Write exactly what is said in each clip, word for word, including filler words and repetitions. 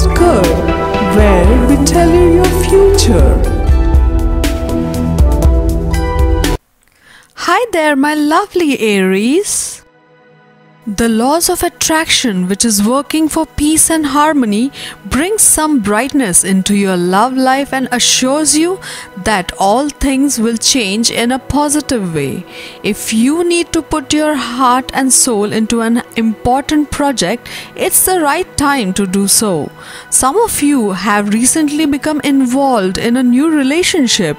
Highest Good, where we tell you your future. Hi there, my lovely Aries. The laws of attraction, which is working for peace and harmony, brings some brightness into your love life and assures you that all things will change in a positive way. If you need to put your heart and soul into an important project, it's the right time to do so. Some of you have recently become involved in a new relationship.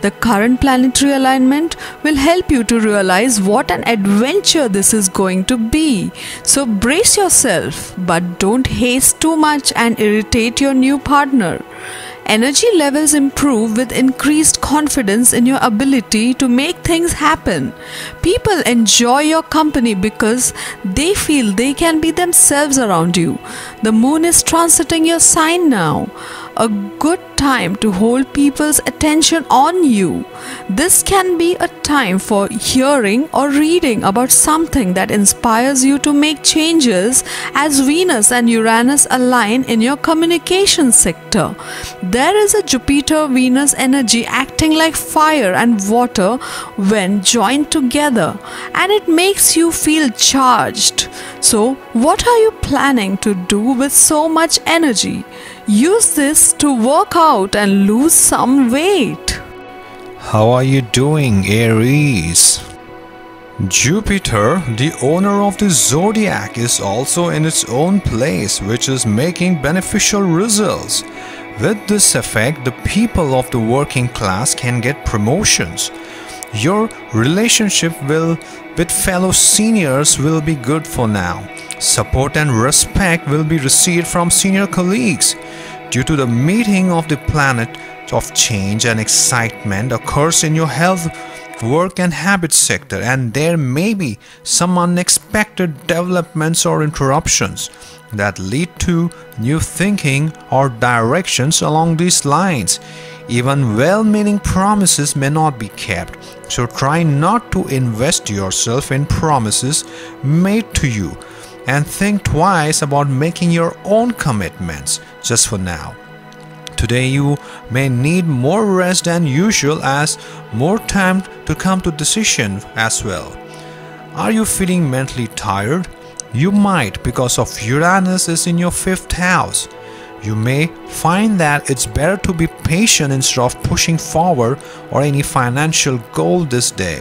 The current planetary alignment will help you to realize what an adventure this is going to be. So brace yourself, but don't haste too much and irritate your new partner. Energy levels improve with increased confidence in your ability to make things happen. People enjoy your company because they feel they can be themselves around you. The moon is transiting your sign now. A good time to hold people's attention on you. This can be a time for hearing or reading about something that inspires you to make changes, as Venus and Uranus align in your communication sector. There is a Jupiter-Venus energy acting like fire and water when joined together, and it makes you feel charged. So, what are you planning to do with so much energy? Use this to work out and lose some weight. How are you doing, Aries? Jupiter, the owner of the zodiac, is also in its own place, which is making beneficial results. With this effect, the people of the working class can get promotions. Your relationship will with fellow seniors will be good for now. Support and respect will be received from senior colleagues. Due to the meeting of the planet of change and excitement occurs in your health, work and habit sector, and there may be some unexpected developments or interruptions that lead to new thinking or directions along these lines. Even well-meaning promises may not be kept, so try not to invest yourself in promises made to you and think twice about making your own commitments just for now. Today you may need more rest than usual, as more time to come to decision as well. Are you feeling mentally tired? You might, because of Uranus is in your fifth house. You may find that it's better to be patient instead of pushing forward or any financial goal this day.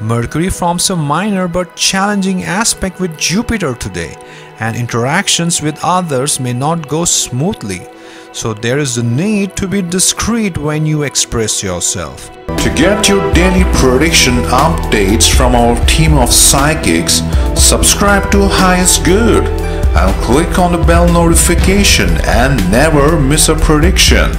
Mercury forms a minor but challenging aspect with Jupiter today, and interactions with others may not go smoothly. So there is a need to be discreet when you express yourself. To get your daily prediction updates from our team of psychics, subscribe to Highest Good and click on the bell notification and never miss a prediction.